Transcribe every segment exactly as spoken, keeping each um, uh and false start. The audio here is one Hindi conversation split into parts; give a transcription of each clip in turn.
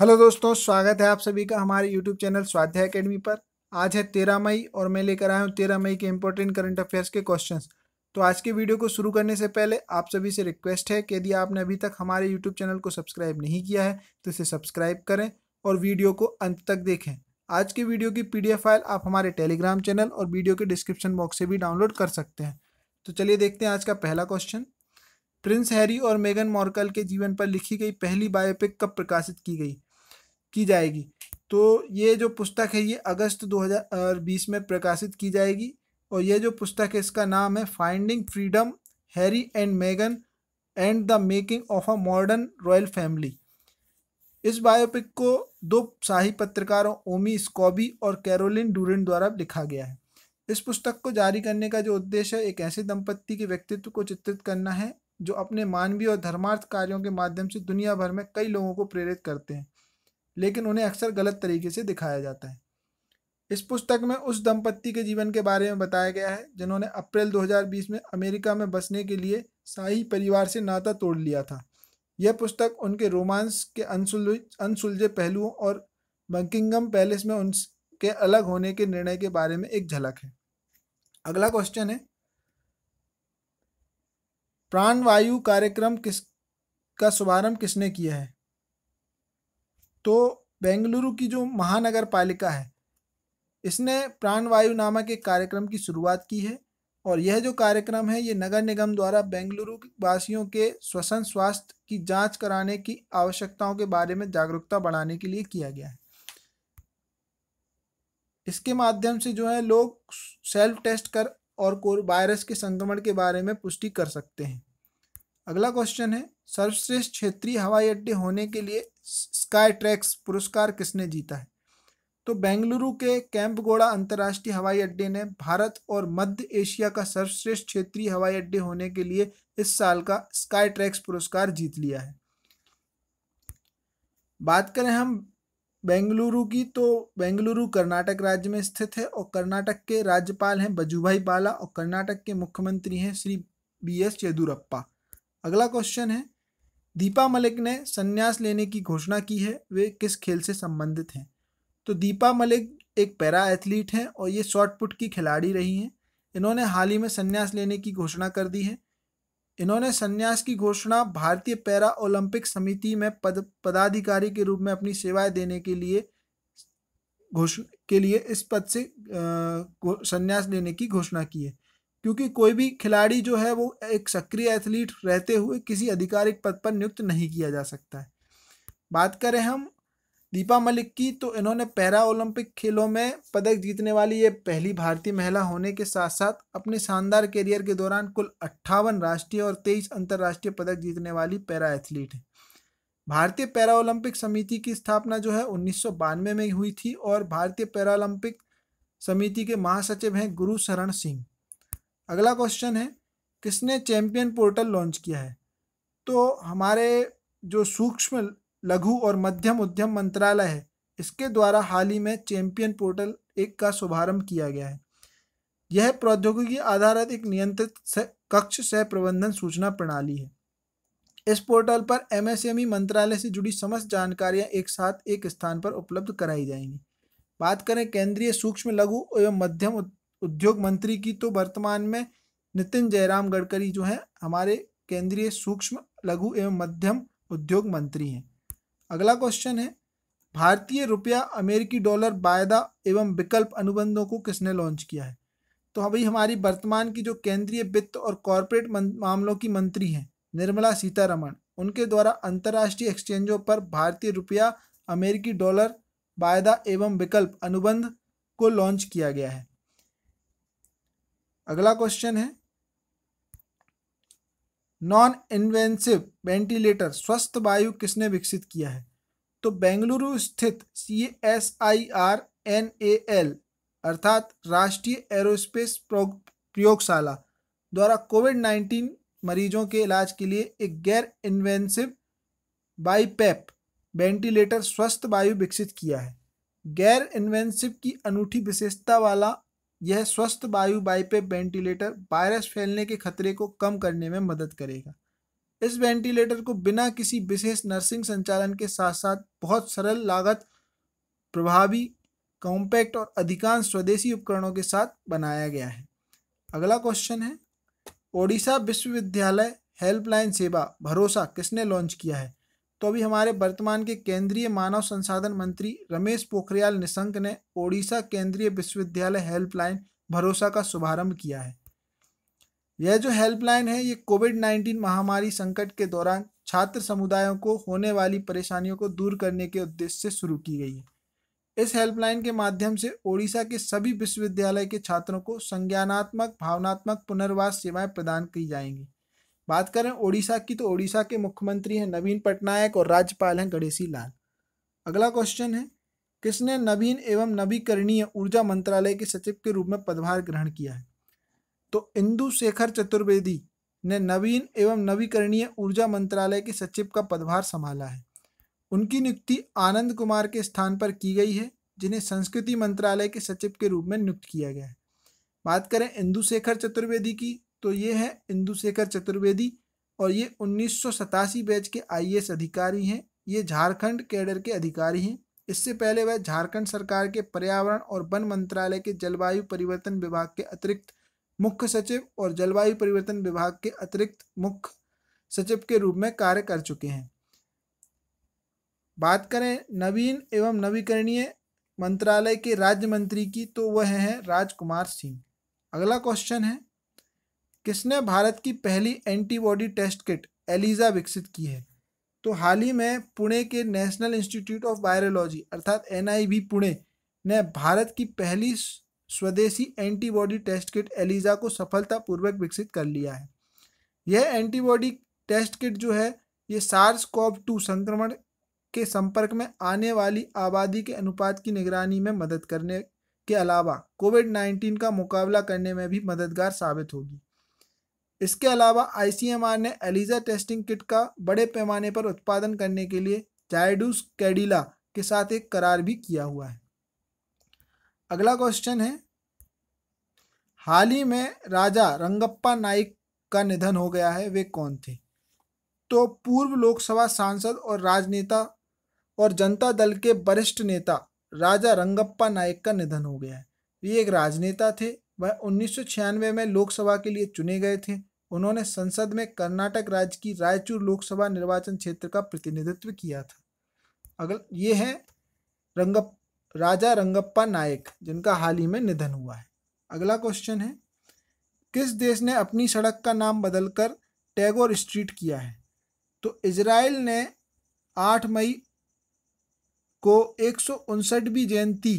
हेलो दोस्तों, स्वागत है आप सभी का हमारे यूट्यूब चैनल स्वाध्याय अकादमी पर। आज है तेरह मई और मैं लेकर आया हूँ तेरह मई के इंपॉर्टेंट करंट अफेयर्स के क्वेश्चंस। तो आज के वीडियो को शुरू करने से पहले आप सभी से रिक्वेस्ट है कि यदि आपने अभी तक हमारे यूट्यूब चैनल को सब्सक्राइब नहीं किया है तो इसे सब्सक्राइब करें और वीडियो को अंत तक देखें। आज की वीडियो की पी डी एफ फाइल आप हमारे टेलीग्राम चैनल और वीडियो के डिस्क्रिप्शन बॉक्स से भी डाउनलोड कर सकते हैं। तो चलिए देखते हैं आज का पहला क्वेश्चन। प्रिंस हैरी और मेगन मार्कल के जीवन पर लिखी गई पहली बायोपिक कब प्रकाशित की गई की जाएगी? तो ये जो पुस्तक है ये अगस्त दो हज़ार बीस में प्रकाशित की जाएगी और ये जो पुस्तक है इसका नाम है फाइंडिंग फ्रीडम, हैरी एंड मेगन and the making of a modern royal family. इस बायोपिक को दो शाही पत्रकारों ओमी स्कॉबी और कैरोलिन ड्यूरेंट द्वारा लिखा गया है। इस पुस्तक को जारी करने का जो उद्देश्य है एक ऐसे दंपत्ति के व्यक्तित्व को चित्रित करना है जो अपने मानवीय और धर्मार्थ कार्यों के माध्यम से दुनिया भर में कई लोगों को प्रेरित करते हैं, लेकिन उन्हें अक्सर गलत तरीके से दिखाया जाता है। इस पुस्तक में उस दंपत्ति के जीवन के बारे में बताया गया है जिन्होंने अप्रैल दो हज़ार बीस में अमेरिका में बसने के लिए शाही परिवार से नाता तोड़ लिया था। यह पुस्तक उनके रोमांस के अनसुलझे पहलुओं और बकिंघम पैलेस में उनके अलग होने के निर्णय के बारे में एक झलक है। अगला क्वेश्चन है, प्राणवायु कार्यक्रम किस का शुभारंभ किसने किया है? तो बेंगलुरु की जो महानगर पालिका है इसने प्राणवायु नामक एक कार्यक्रम की शुरुआत की है और यह जो कार्यक्रम है ये नगर निगम द्वारा बेंगलुरु वासियों के श्वसन स्वास्थ्य की जांच कराने की आवश्यकताओं के बारे में जागरूकता बढ़ाने के लिए किया गया है। इसके माध्यम से जो है लोग सेल्फ टेस्ट कर और वायरस के संक्रमण के बारे में पुष्टि कर सकते हैं। अगला क्वेश्चन है, सर्वश्रेष्ठ क्षेत्रीय हवाई अड्डे होने के लिए स्काई ट्रैक्स पुरस्कार किसने जीता है? तो बेंगलुरु के कैंपगोड़ा अंतर्राष्ट्रीय हवाई अड्डे ने भारत और मध्य एशिया का सर्वश्रेष्ठ क्षेत्रीय हवाई अड्डे होने के लिए इस साल का स्काई ट्रैक्स पुरस्कार जीत लिया है। बात करें हम बेंगलुरु की, तो बेंगलुरु कर्नाटक राज्य में स्थित है और कर्नाटक के राज्यपाल हैं बजूभाई बाला और कर्नाटक के मुख्यमंत्री हैं श्री बी एस येदियुरप्पा। अगला क्वेश्चन है, दीपा मलिक ने संन्यास लेने की घोषणा की है, वे किस खेल से संबंधित हैं? तो दीपा मलिक एक पैरा एथलीट हैं और ये शॉट पुट की खिलाड़ी रही हैं। इन्होंने हाल ही में संन्यास लेने की घोषणा कर दी है। इन्होंने संन्यास की घोषणा भारतीय पैरा ओलंपिक समिति में पद पदाधिकारी के रूप में अपनी सेवाएं देने के लिए घोषणा के लिए इस पद से संन्यास लेने की घोषणा की है, क्योंकि कोई भी खिलाड़ी जो है वो एक सक्रिय एथलीट रहते हुए किसी आधिकारिक पद पर नियुक्त नहीं किया जा सकता है। बात करें हम दीपा मलिक की, तो इन्होंने पैरा ओलंपिक खेलों में पदक जीतने वाली ये पहली भारतीय महिला होने के साथ साथ अपने शानदार करियर के दौरान कुल अट्ठावन राष्ट्रीय और तेईस अंतर्राष्ट्रीय पदक जीतने वाली पैरा एथलीट है। भारतीय पैरा ओलंपिक समिति की स्थापना जो है उन्नीस सौ बानवे में हुई थी और भारतीय पैरा ओलंपिक समिति के महासचिव हैं गुरु शरण सिंह। अगला क्वेश्चन है, किसने चैंपियन पोर्टल लॉन्च किया है? तो हमारे जो सूक्ष्म लघु और मध्यम उद्यम मंत्रालय है इसके द्वारा हाल ही में चैंपियन पोर्टल एक का शुभारंभ किया गया है। यह प्रौद्योगिकी आधारित एक नियंत्रित कक्ष सह प्रबंधन सूचना प्रणाली है। इस पोर्टल पर एम एस एम ई मंत्रालय से जुड़ी समस्त जानकारियां एक साथ एक स्थान पर उपलब्ध कराई जाएंगी। बात करें केंद्रीय सूक्ष्म लघु एवं मध्यम उद्योग मंत्री की, तो वर्तमान में नितिन जयराम गडकरी जो हैं हमारे केंद्रीय सूक्ष्म लघु एवं मध्यम उद्योग मंत्री हैं। अगला क्वेश्चन है, भारतीय रुपया अमेरिकी डॉलर वायदा एवं विकल्प अनुबंधों को किसने लॉन्च किया है? तो अभी हमारी वर्तमान की जो केंद्रीय वित्त और कॉरपोरेट मामलों की मंत्री हैं निर्मला सीतारमण, उनके द्वारा अंतर्राष्ट्रीय एक्सचेंजों पर भारतीय रुपया अमेरिकी डॉलर वायदा एवं विकल्प अनुबंध को लॉन्च किया गया है। अगला क्वेश्चन है, नॉन इन्वेंसिव वेंटिलेटर स्वस्थ वायु किसने विकसित किया है? तो बेंगलुरु स्थित C S I R N A L अर्थात राष्ट्रीय एरोस्पेस प्रयोगशाला द्वारा कोविड नाइन्टीन मरीजों के इलाज के लिए एक गैर इन्वेंसिव बाईपैप वेंटिलेटर स्वस्थ वायु विकसित किया है। गैर इन्वेंसिव की अनूठी विशेषता वाला यह स्वस्थ वायु बाईपैप वेंटिलेटर वायरस फैलने के खतरे को कम करने में मदद करेगा। इस वेंटिलेटर को बिना किसी विशेष नर्सिंग संचालन के साथ साथ बहुत सरल लागत, प्रभावी, कॉम्पैक्ट और अधिकांश स्वदेशी उपकरणों के साथ बनाया गया है। अगला क्वेश्चन है, ओडिशा विश्वविद्यालय हेल्पलाइन सेवा भरोसा किसने लॉन्च किया है? तो अभी हमारे वर्तमान के केंद्रीय मानव संसाधन मंत्री रमेश पोखरियाल निशंक ने ओडिशा केंद्रीय विश्वविद्यालय हेल्पलाइन भरोसा का शुभारंभ किया है। यह जो हेल्पलाइन है ये कोविड उन्नीस महामारी संकट के दौरान छात्र समुदायों को होने वाली परेशानियों को दूर करने के उद्देश्य से शुरू की गई है। इस हेल्पलाइन के माध्यम से ओडिशा के सभी विश्वविद्यालय के छात्रों को संज्ञानात्मक, भावनात्मक पुनर्वास सेवाएं प्रदान की जाएंगी। बात करें ओडिशा की तो ओडिशा के मुख्यमंत्री हैं नवीन पटनायक और राज्यपाल हैं गणेशी लाल। अगला क्वेश्चन है, किसने नवीन एवं नवीकरणीय ऊर्जा मंत्रालय के सचिव के रूप में पदभार ग्रहण किया है? तो इंदुशेखर चतुर्वेदी ने नवीन एवं नवीकरणीय ऊर्जा मंत्रालय के सचिव का पदभार संभाला है। उनकी नियुक्ति आनंद कुमार के स्थान पर की गई है, जिन्हें संस्कृति मंत्रालय के सचिव के रूप में नियुक्त किया गया है। बात करें इंदुशेखर चतुर्वेदी की तो ये है इंदुशेखर चतुर्वेदी और ये उन्नीस सौ सतासी बैच के आई ए एस अधिकारी हैं। ये झारखंड कैडर के अधिकारी हैं। इससे पहले वह झारखंड सरकार के पर्यावरण और वन मंत्रालय के जलवायु परिवर्तन विभाग के अतिरिक्त मुख्य सचिव और जलवायु परिवर्तन विभाग के अतिरिक्त मुख्य सचिव के रूप में कार्य कर चुके हैं। बात करें नवीन एवं नवीकरणीय मंत्रालय के राज्य मंत्री की तो वह हैं राजकुमार सिंह। अगला क्वेश्चन है, किसने भारत की पहली एंटीबॉडी टेस्ट किट एलिजा विकसित की है? तो हाल ही में पुणे के नेशनल इंस्टीट्यूट ऑफ वायरोलॉजी अर्थात एन आई वी पुणे ने भारत की पहली स्वदेशी एंटीबॉडी टेस्ट किट एलिजा को सफलतापूर्वक विकसित कर लिया है। यह एंटीबॉडी टेस्ट किट जो है ये सार्स कोव टू संक्रमण के संपर्क में आने वाली आबादी के अनुपात की निगरानी में मदद करने के अलावा कोविड नाइन्टीन का मुकाबला करने में भी मददगार साबित होगी। इसके अलावा आई सी एम आर ने एलिजा टेस्टिंग किट का बड़े पैमाने पर उत्पादन करने के लिए जायडूस कैडिला के साथ एक करार भी किया हुआ है। अगला क्वेश्चन है, हाल ही में राजा रंगप्पा नायक का निधन हो गया है, वे कौन थे? तो पूर्व लोकसभा सांसद और राजनेता और जनता दल के वरिष्ठ नेता राजा रंगप्पा नायक का निधन हो गया है। ये एक राजनेता थे। वह उन्नीस सौ छियानवे में लोकसभा के लिए चुने गए थे। उन्होंने संसद में कर्नाटक राज्य की रायचूर लोकसभा निर्वाचन क्षेत्र का प्रतिनिधित्व किया था। अगला ये है रंगप राजा रंगप्पा नायक जिनका हाल ही में निधन हुआ है। अगला क्वेश्चन है, किस देश ने अपनी सड़क का नाम बदलकर टैगोर स्ट्रीट किया है? तो इजराइल ने आठ मई को एक सौ उनसठवीं जयंती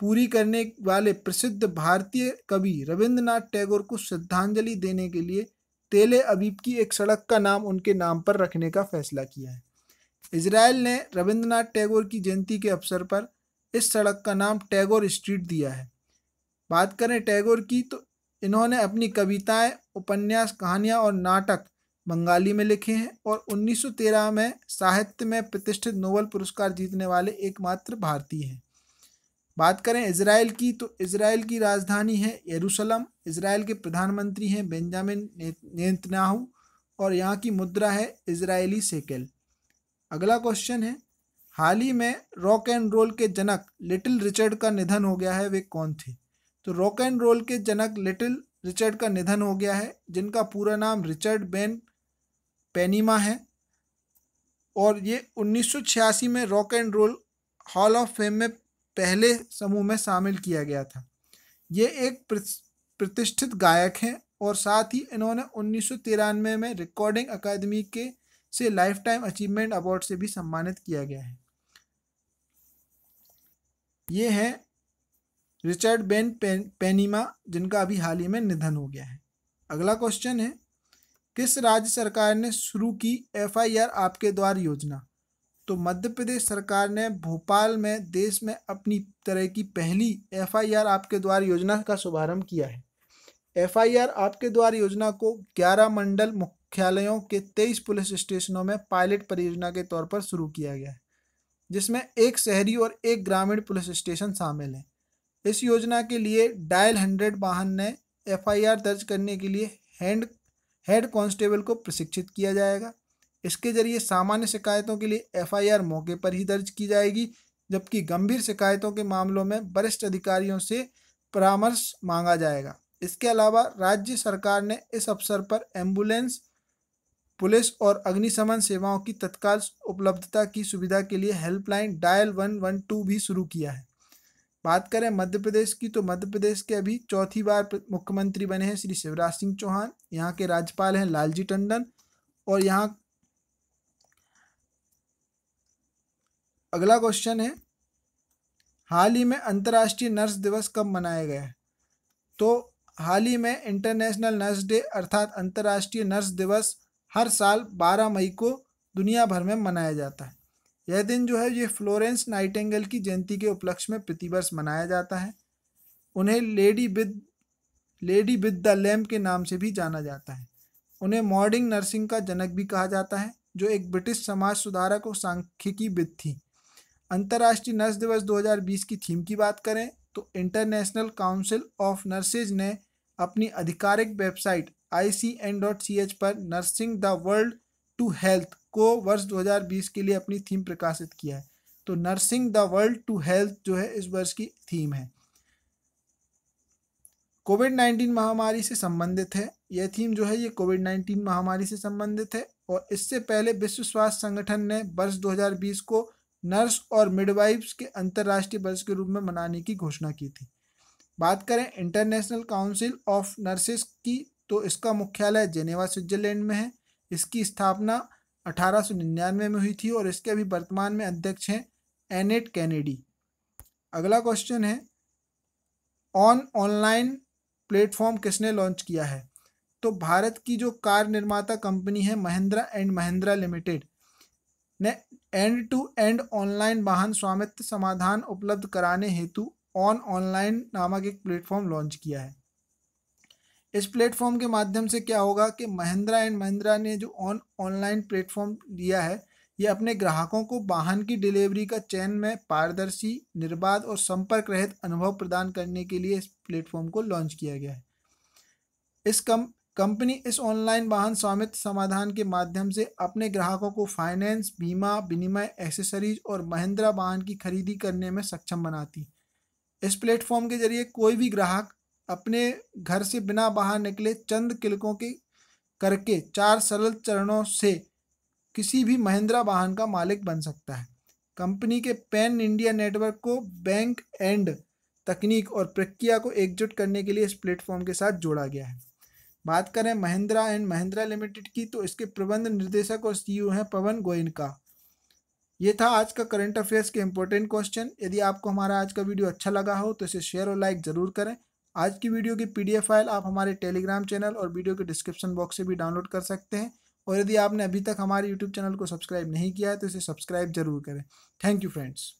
पूरी करने वाले प्रसिद्ध भारतीय कवि रविन्द्रनाथ टैगोर को श्रद्धांजलि देने के लिए तेले अवीब की एक सड़क का नाम उनके नाम पर रखने का फैसला किया है। इजराइल ने रविन्द्रनाथ टैगोर की जयंती के अवसर पर इस सड़क का नाम टैगोर स्ट्रीट दिया है। बात करें टैगोर की तो इन्होंने अपनी कविताएं, उपन्यास, कहानियां और नाटक बंगाली में लिखे हैं और उन्नीस सौ तेरह में साहित्य में प्रतिष्ठित नोबेल पुरस्कार जीतने वाले एकमात्र भारतीय हैं। बात करें इजराइल की तो इजराइल की राजधानी है यरूशलम। इजराइल के प्रधानमंत्री हैं बेंजामिन नेतन्हू और यहाँ की मुद्रा है इजरायली सेकेल। अगला क्वेश्चन है, हाल ही में रॉक एंड रोल के जनक लिटिल रिचर्ड का निधन हो गया है, वे कौन थे? तो रॉक एंड रोल के जनक लिटिल रिचर्ड का निधन हो गया है, जिनका पूरा नाम रिचर्ड वेन पेनीमैन है और ये उन्नीस सौ छियासी में rock and roll hall of fame में पहले समूह में शामिल किया गया था। ये एक प्रतिष्ठित गायक हैं और साथ ही इन्होंने उन्नीस सौ तिरानवे में रिकॉर्डिंग अकादमी के से लाइफ टाइम अचीवमेंट अवार्ड से भी सम्मानित किया गया है। ये है रिचर्ड वेन पेनीमैन जिनका अभी हाल ही में निधन हो गया है। अगला क्वेश्चन है, किस राज्य सरकार ने शुरू की एफ आई आर आपके द्वार योजना? तो मध्य प्रदेश सरकार ने भोपाल में देश में अपनी तरह की पहली एफ आई आर आपके द्वार योजना का शुभारंभ किया है। एफ आई आर आपके द्वार योजना को ग्यारह मंडल मुख्यालयों के तेईस पुलिस स्टेशनों में पायलट परियोजना के तौर पर शुरू किया गया है, जिसमें एक शहरी और एक ग्रामीण पुलिस स्टेशन शामिल हैं। इस योजना के लिए डायल हंड्रेड वाहन ने एफ आई आर दर्ज करने के लिए हैंड हेड कांस्टेबल को प्रशिक्षित किया जाएगा। इसके जरिए सामान्य शिकायतों के लिए एफ आई आर मौके पर ही दर्ज की जाएगी, जबकि गंभीर शिकायतों के मामलों में वरिष्ठ अधिकारियों से परामर्श मांगा जाएगा। इसके अलावा राज्य सरकार ने इस अवसर पर एम्बुलेंस, पुलिस और अग्निशमन सेवाओं की तत्काल उपलब्धता की सुविधा के लिए helpline dial one one two भी शुरू किया है। बात करें मध्य प्रदेश की, तो मध्य प्रदेश के अभी चौथी बार मुख्यमंत्री बने हैं श्री शिवराज सिंह चौहान। यहाँ के राज्यपाल हैं लालजी टंडन और यहाँ अगला क्वेश्चन है, हाल ही में अंतर्राष्ट्रीय नर्स दिवस कब मनाया गया है? तो हाल ही में इंटरनेशनल नर्स डे अर्थात अंतर्राष्ट्रीय नर्स दिवस हर साल बारह मई को दुनिया भर में मनाया जाता है। यह दिन जो है ये फ्लोरेंस नाइटिंगेल की जयंती के उपलक्ष्य में प्रतिवर्ष मनाया जाता है। उन्हें lady with lady with the lamp के नाम से भी जाना जाता है। उन्हें मॉडर्न नर्सिंग का जनक भी कहा जाता है, जो एक ब्रिटिश समाज सुधारक और सांख्यिकीविद थी। अंतर्राष्ट्रीय नर्स दिवस दो हज़ार बीस की थीम की बात करें तो इंटरनेशनल काउंसिल ऑफ नर्सिस ने अपनी आधिकारिक website I C N dot C H पर nursing the world to health को वर्ष दो हज़ार बीस के लिए अपनी थीम प्रकाशित किया है। तो nursing the world to health जो है इस वर्ष की थीम है। कोविड नाइन्टीन महामारी से संबंधित है यह थीम, जो है ये कोविड नाइन्टीन महामारी से संबंधित है। और इससे पहले विश्व स्वास्थ्य संगठन ने वर्ष दो हज़ार बीस को नर्स और मिडवाइफ्स के अंतर्राष्ट्रीय वर्ष के रूप में मनाने की घोषणा की थी। बात करें इंटरनेशनल काउंसिल ऑफ नर्सिस की, तो इसका मुख्यालय जेनेवा स्विट्जरलैंड में है। इसकी स्थापना अठारह सौ निन्यानवे में हुई थी और इसके अभी वर्तमान में अध्यक्ष हैं एनेट कैनेडी। अगला क्वेश्चन है, ऑन ऑनलाइन प्लेटफॉर्म किसने लॉन्च किया है? तो भारत की जो कार निर्माता कंपनी है महिंद्रा एंड महिंद्रा लिमिटेड ने एंड टू एंड ऑनलाइन वाहन स्वामित्व समाधान उपलब्ध कराने हेतु ऑन ऑनलाइन नामक एक प्लेटफॉर्म लॉन्च किया है। इस प्लेटफॉर्म के माध्यम से क्या होगा कि महिंद्रा एंड महिंद्रा ने जो ऑन ऑनलाइन प्लेटफॉर्म दिया है, ये अपने ग्राहकों को वाहन की डिलीवरी का चयन में पारदर्शी, निर्बाध और संपर्क रहित अनुभव प्रदान करने के लिए इस प्लेटफॉर्म को लॉन्च किया गया है। इस कम कंपनी इस ऑनलाइन वाहन स्वामित्व समाधान के माध्यम से अपने ग्राहकों को फाइनेंस, बीमा, विनिमय, एक्सेसरीज और महिंद्रा वाहन की खरीदी करने में सक्षम बनाती। इस प्लेटफॉर्म के जरिए कोई भी ग्राहक अपने घर से बिना बाहर निकले चंद क्लिकों के करके चार सरल चरणों से किसी भी महिंद्रा वाहन का मालिक बन सकता है। कंपनी के पैन इंडिया नेटवर्क को बैंक एंड तकनीक और प्रक्रिया को एकजुट करने के लिए इस प्लेटफॉर्म के साथ जोड़ा गया है। बात करें महिंद्रा एंड महिंद्रा लिमिटेड की, तो इसके प्रबंध निर्देशक और सी ई ओ हैं पवन गोयनका। ये था आज का करंट अफेयर्स के इम्पोर्टेंट क्वेश्चन। यदि आपको हमारा आज का वीडियो अच्छा लगा हो तो इसे शेयर और लाइक ज़रूर करें। आज की वीडियो की पी डी एफ फाइल आप हमारे टेलीग्राम चैनल और वीडियो के डिस्क्रिप्शन बॉक्स से भी डाउनलोड कर सकते हैं। और यदि आपने अभी तक हमारे यूट्यूब चैनल को सब्सक्राइब नहीं किया है तो इसे सब्सक्राइब जरूर करें। Thank you friends.